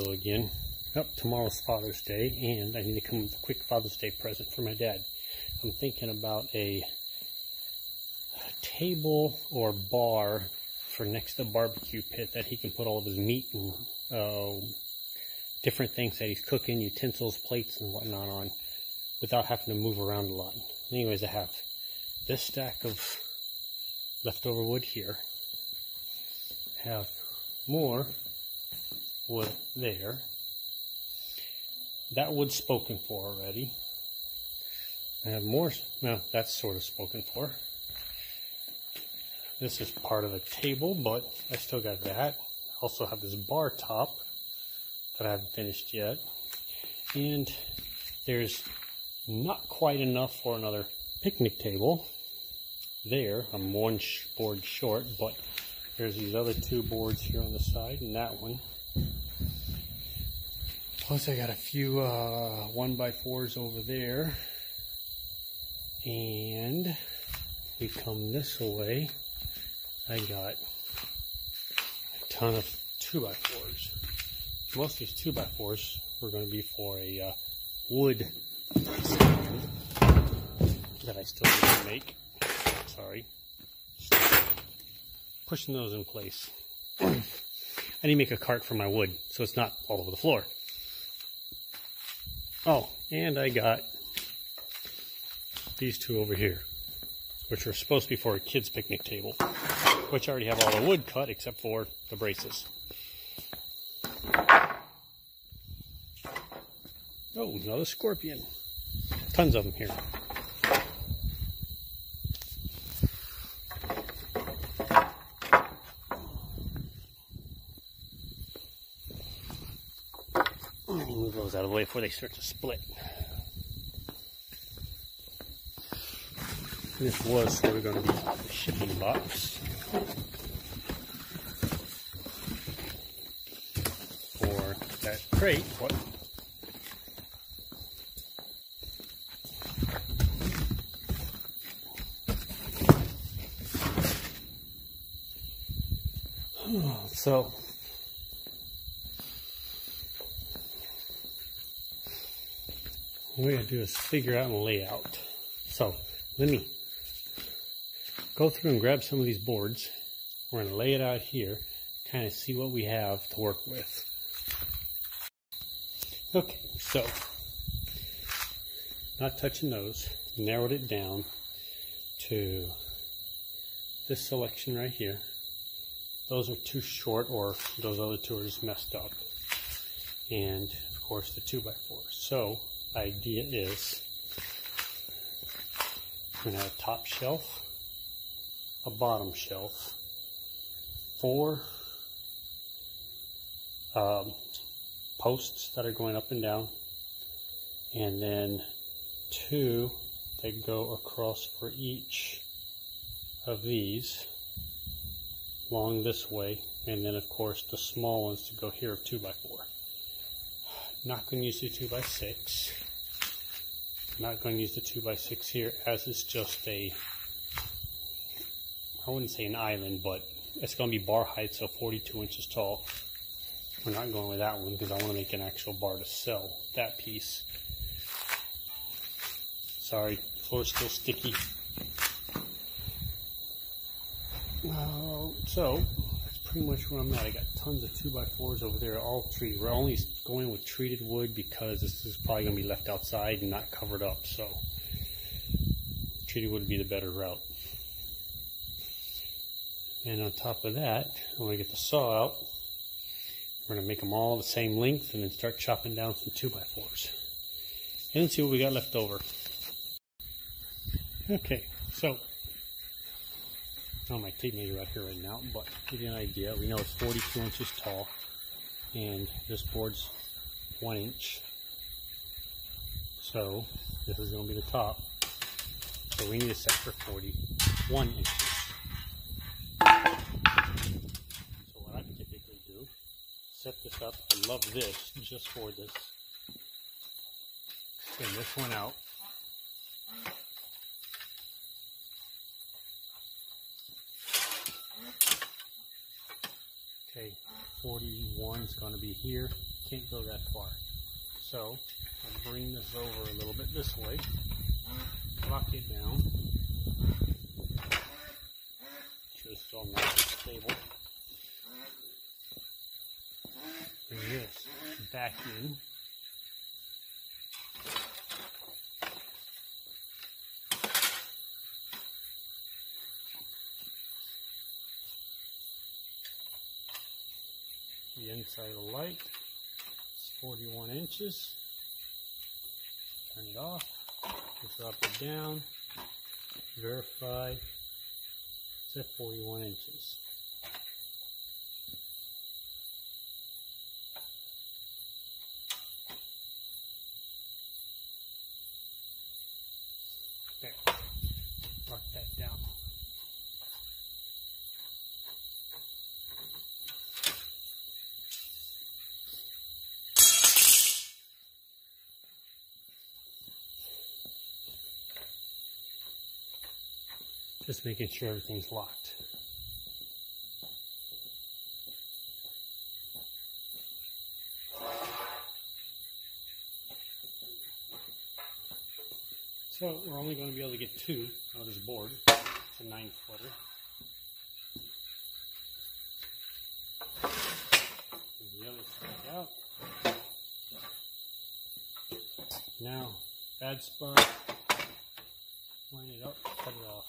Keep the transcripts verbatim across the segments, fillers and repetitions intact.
So again, oh, tomorrow's Father's Day, and I need to come up with a quick Father's Day present for my dad. I'm thinking about a table or bar for next to the barbecue pit that he can put all of his meat and uh, different things that he's cooking, utensils, plates, and whatnot on, without having to move around a lot. Anyways, I have this stack of leftover wood here. I have more wood there. That wood's spoken for already. I have more, no, that's sort of spoken for. This is part of a table, but I still got that. I also have this bar top that I haven't finished yet. And there's not quite enough for another picnic table there. I'm one board short, but there's these other two boards here on the side and that one. Plus I got a few uh, one by fours over there. And we come this way, I got a ton of two by fours. Most of these two by fours were going to be for a uh, wood stand that I still need to make. Sorry, pushing those in place. I need to make a cart for my wood so it's not all over the floor. Oh, and I got these two over here, which are supposed to be for a kid's picnic table, which I already have all the wood cut except for the braces. Oh, another scorpion. Tons of them here. Move those out of the way before they start to split. This was sort of going to be the shipping box for that crate. What? So, what we gotta do is figure out and lay out. So, let me go through and grab some of these boards. We're gonna lay it out here, kind of see what we have to work with. Okay, so, not touching those, narrowed it down to this selection right here. Those are too short, or those other two are just messed up. And, of course, the two by four. So, idea is, we're going to have a top shelf, a bottom shelf, four um, posts that are going up and down, and then two that go across for each of these. Long this way, and then of course the small ones to go here of two by four. Not going to use the two by six. Not going to use the two by six here, as it's just a, I wouldn't say an island, but it's going to be bar height, so forty-two inches tall. We're not going with that one because I want to make an actual bar to sell that piece. Sorry, floor's still sticky. Uh, so that's pretty much where I'm at. I got tons of two by fours over there, all treated. We're only going with treated wood because this is probably going to be left outside and not covered up, so treated wood would be the better route. And on top of that, I'm going to get the saw out. We're going to make them all the same length and then start chopping down some two by fours. And then see what we got left over. Okay, so I don't know, my tape measure right here right now, but to give you an idea, we know it's forty-two inches tall, and this board's one inch. So this is going to be the top. So we need to set for forty-one inches. So what I can typically do, set this up. I love this just for this. Spin this one out. forty-one is going to be here, can't go that far. So I'll bring this over a little bit this way, lock it down, just so nice and stable. Bring this back in. The inside of the light, it's forty-one inches. Turn it off, drop it down, verify, it's at forty-one inches. Okay, lock that down. Just making sure everything's locked. So we're only going to be able to get two out of this board. It's a nine footer. And the other side out. Now, bad spot. Line it up, cut it off.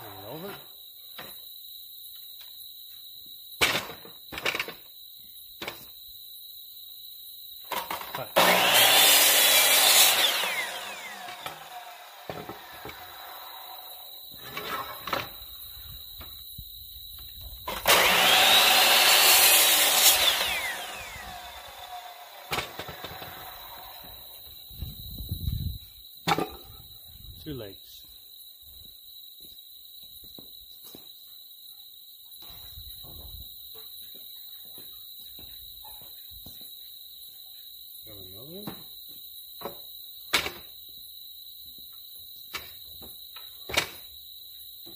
Turn it over. Cut. Two legs. Got another one.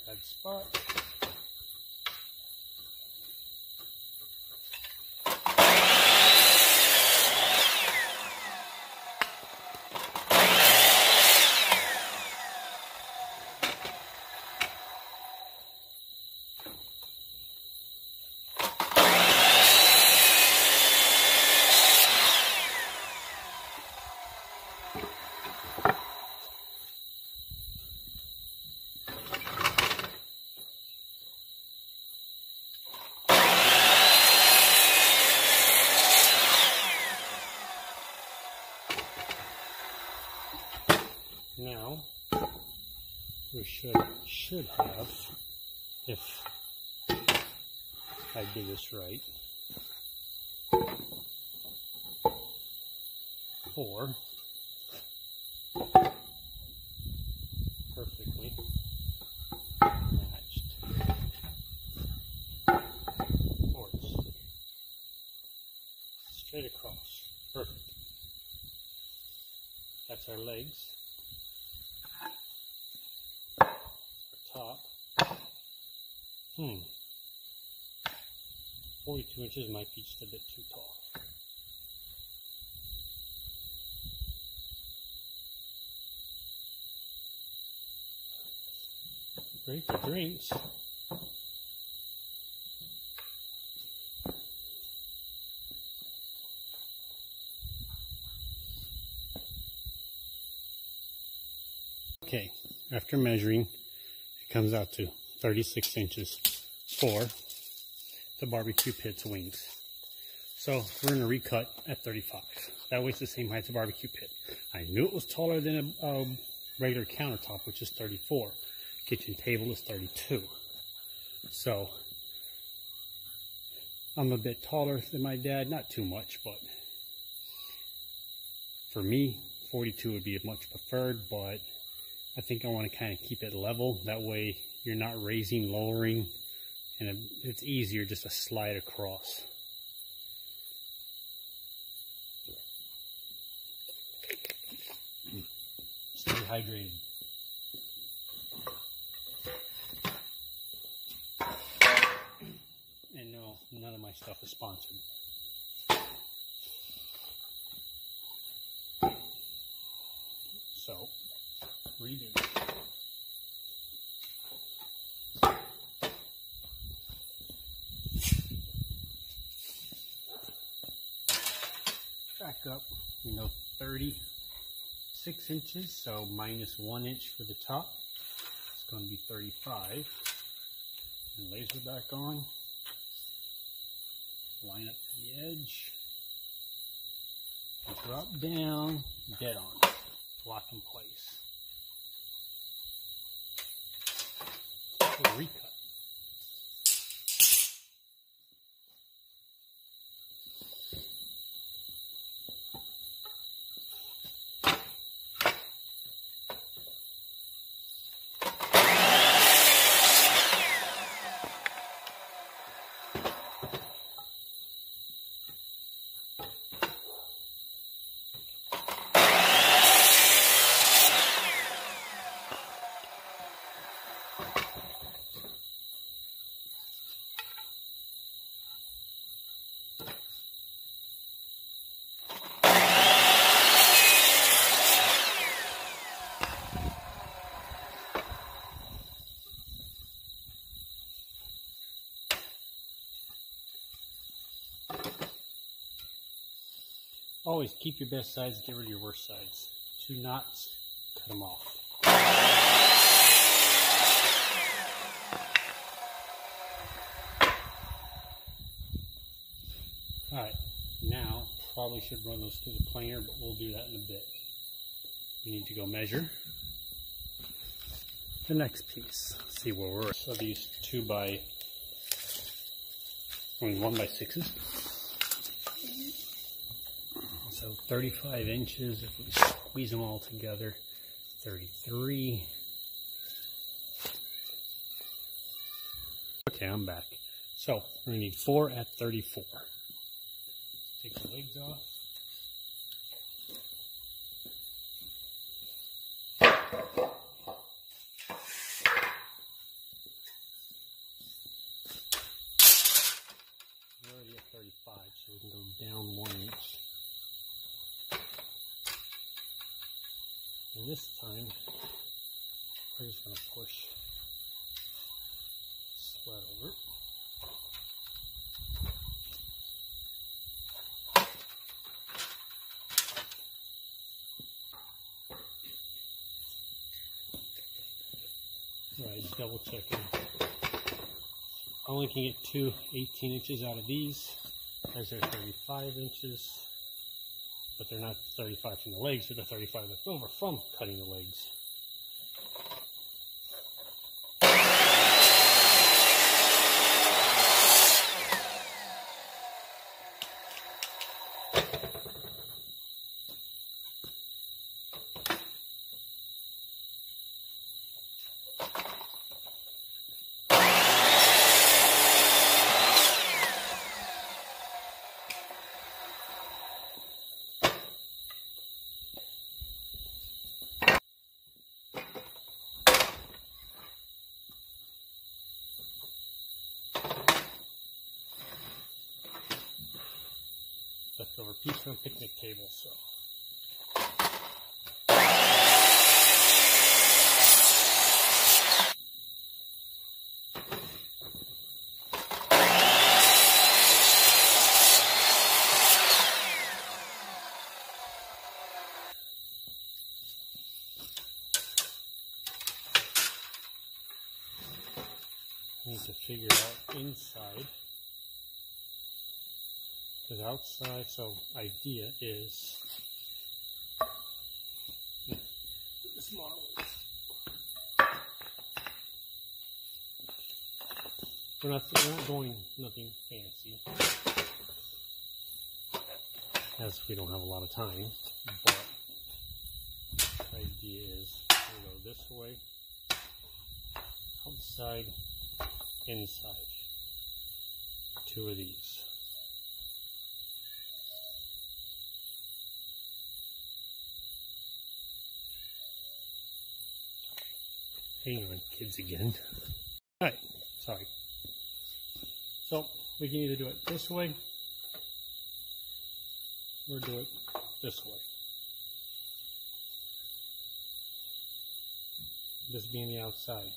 Bad spot. Now, we should, should have, if I did this right, four perfectly matched boards, straight across, perfect. That's our legs. Top. Hmm. forty-two inches might be just a bit too tall. Great for drinks. Okay, after measuring, comes out to thirty-six inches for the barbecue pit's wings. So we're going to recut at thirty-five. That way it's the same height as the barbecue pit. I knew it was taller than a, a regular countertop, which is thirty-four. Kitchen table is thirty-two. So I'm a bit taller than my dad. Not too much, but for me, forty-two would be much preferred, but I think I want to kind of keep it level. That way you're not raising, lowering, and it's easier just to slide across. Stay hydrated. And None of my stuff is sponsored. So, redo. Back up, you know, thirty-six inches, so minus one inch for the top. It's going to be thirty-five. And laser back on. Line up to the edge, drop down, dead on, lock in place. Recut. Always keep your best sides, get rid of your worst sides. Two knots, cut them off. Alright, now probably should run those through the planer, but we'll do that in a bit. We need to go measure the next piece. Let's see where we're at. So these two by, I mean one by sixes. So thirty-five inches, if we squeeze them all together, thirty-three. Okay, I'm back. So we're gonna need four at thirty-four. Take the legs off. We're already at thirty-five, so we can go down one inch. And this time, we're just going to push sled over. Right, double checking. I only can get two eighteen inches out of these, because they're thirty-five inches. But they're not thirty-five from the legs, they're the thirty-five left over from cutting the legs. Leftover piece from a picnic table, so. I need to figure out inside. Because outside, so idea is the smaller ones. We're not, we're not going nothing fancy, as we don't have a lot of time. But the idea is we'll go this way, outside, inside. Two of these. Hang on, kids again. Alright, sorry. So We can either do it this way or do it this way. This being the outside.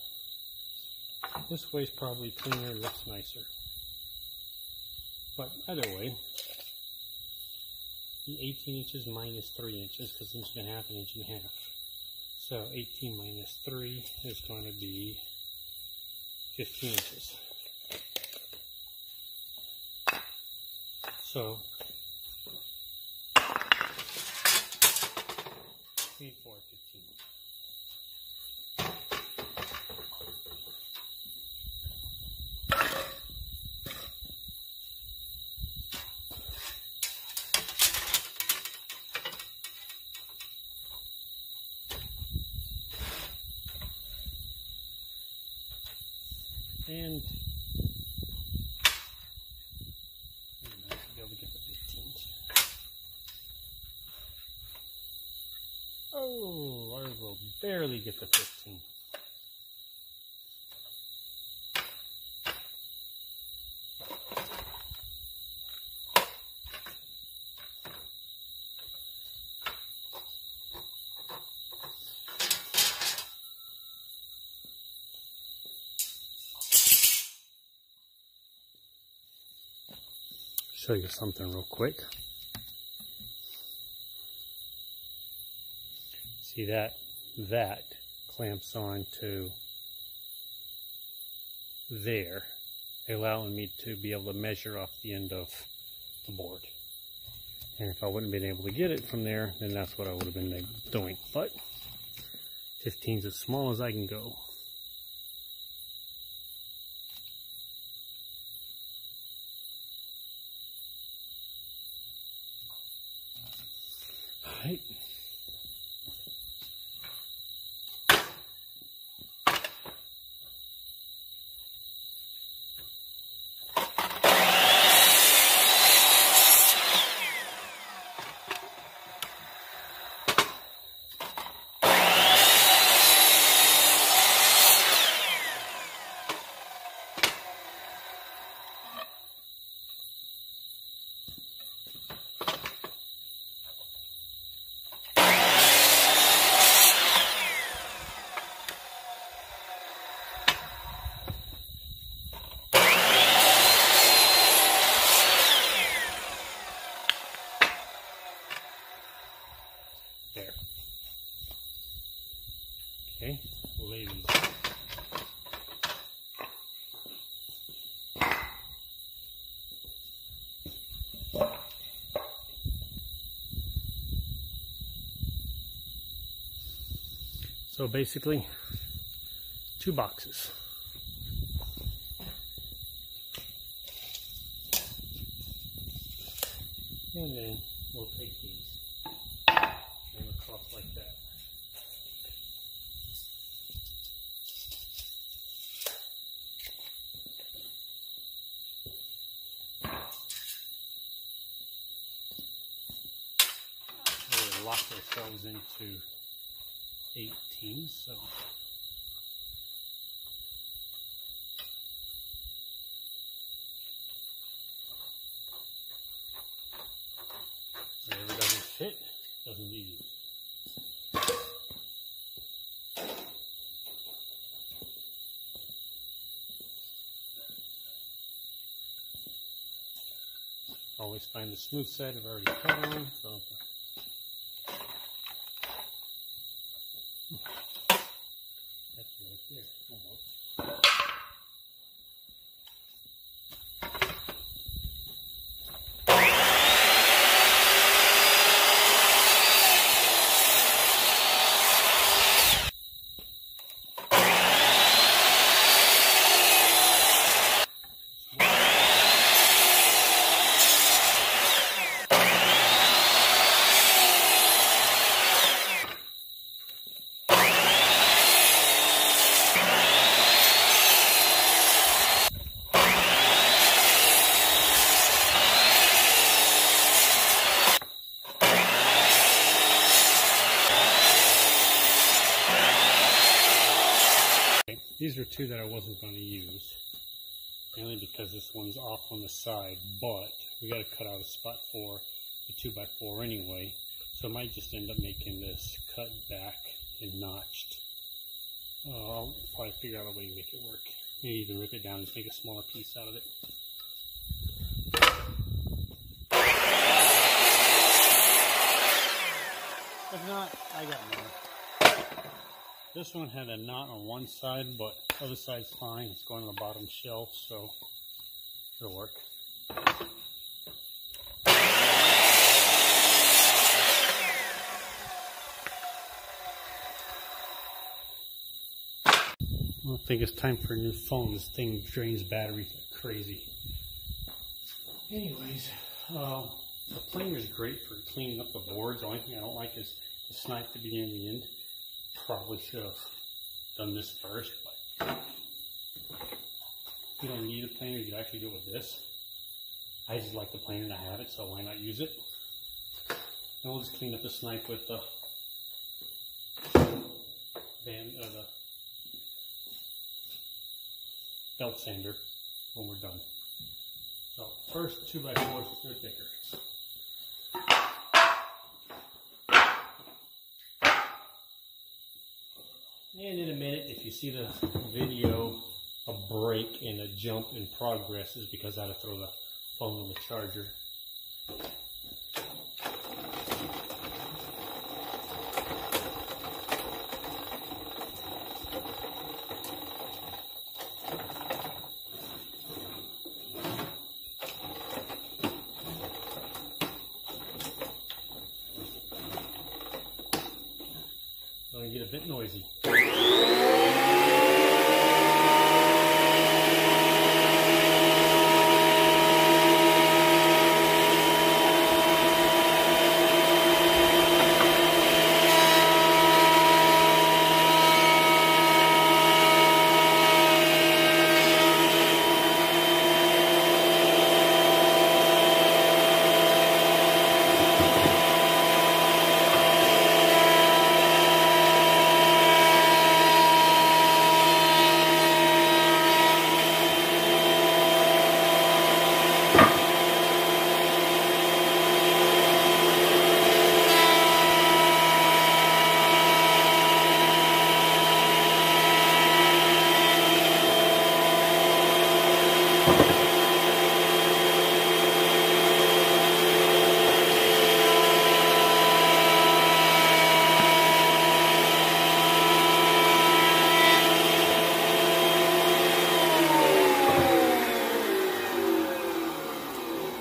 This way is probably cleaner, looks nicer. But either way, the eighteen inches minus three inches, because inch and a half and inch and a half. So eighteen minus three is going to be fifteen inches. So, eight, four, fifteen. And I should be able to get the fifteens. Oh, I will barely get the fifteen. Show you something real quick. See that that clamps on to there, allowing me to be able to measure off the end of the board. And if I wouldn't have been able to get it from there, then that's what I would have been doing. But fifteen is as small as I can go. Right. Okay, ladies. So basically, two boxes. And then we'll take these and across like that. Lock ourselves into eighteen, so whatever doesn't fit doesn't leave you. Always find the smooth side. I've already cut on, so here, almost. These are two that I wasn't going to use. mainly because this one's off on the side, but we got to cut out a spot for the two by four anyway, so I might just end up making this cut back and notched. Uh, I'll probably figure out a way to make it work. Maybe even rip it down and take a smaller piece out of it. If not, I got more. This one had a knot on one side, but the other side's fine. It's going on the bottom shelf, so it'll work. I don't think it's time for a new phone. This thing drains batteries like crazy. Anyways, uh, the planer is great for cleaning up the boards. The only thing I don't like is the snipe to begin and the end. Probably should have done this first, but you don't need a planer. You can actually do it with this. I just like the planer and I have it, so why not use it? And we'll just clean up the snipe with the band or the belt sander when we're done. So first two by fours, they're thicker. And in a minute, if you see the video, a break and a jump in progress is because I had to throw the phone on the charger. Going to get a bit noisy.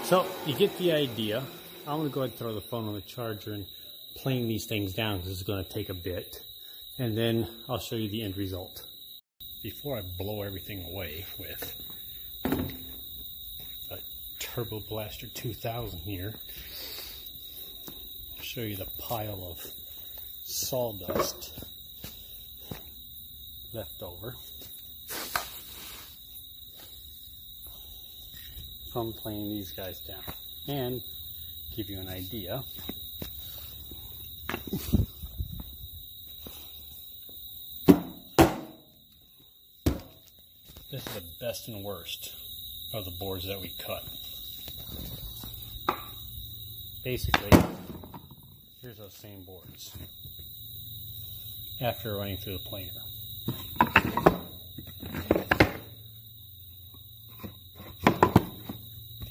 So, you get the idea. I'm going to go ahead and throw the phone on the charger and plane these things down because it's going to take a bit. And then I'll show you the end result. Before I blow everything away with a Turbo Blaster two thousand here, I'll show you the pile of sawdust left over from planing these guys down, and give you an idea this is the best and worst of the boards that we cut. Basically, here's those same boards after running through the planer.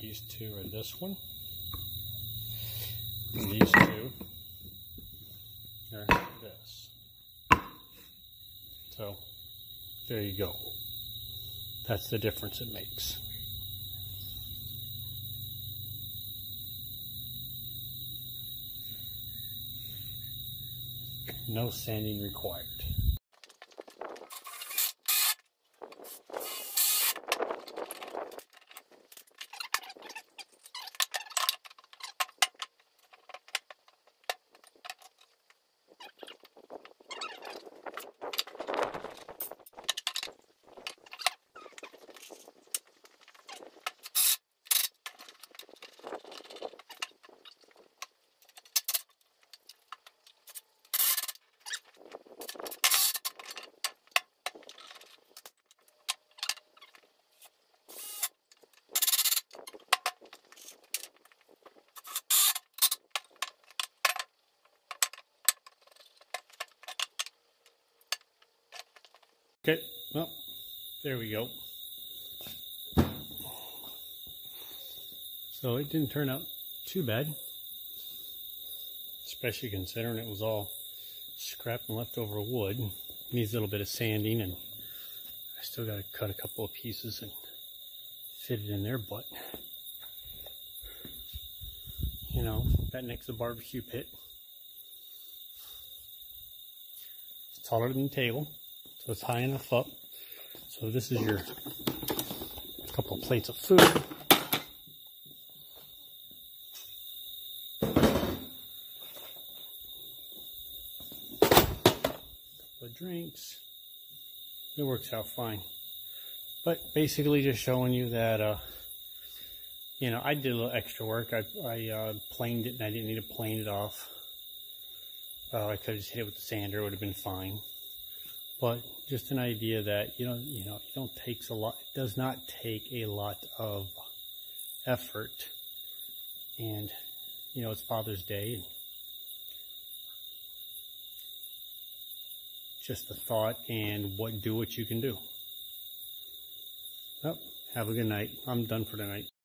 These two are this one, and these two are this. So there you go. That's the difference it makes. No sanding required. Okay, well, there we go. So it didn't turn out too bad, especially considering it was all scrap and leftover wood. It needs a little bit of sanding, and I still got to cut a couple of pieces and fit it in there, but you know, that next to the barbecue pit, it's taller than the table, so it's high enough up. So this is your couple of plates of food. Drinks. It works out fine, but basically just showing you that uh you know, I did a little extra work. I, I uh planed it, and I didn't need to plane it off. uh, I could have just hit it with the sander, it would have been fine. But just an idea that you don't you know it don't takes a lot it does not take a lot of effort. And you know, it's Father's Day, and just the thought and what do what you can do. Well, have a good night. I'm done for tonight.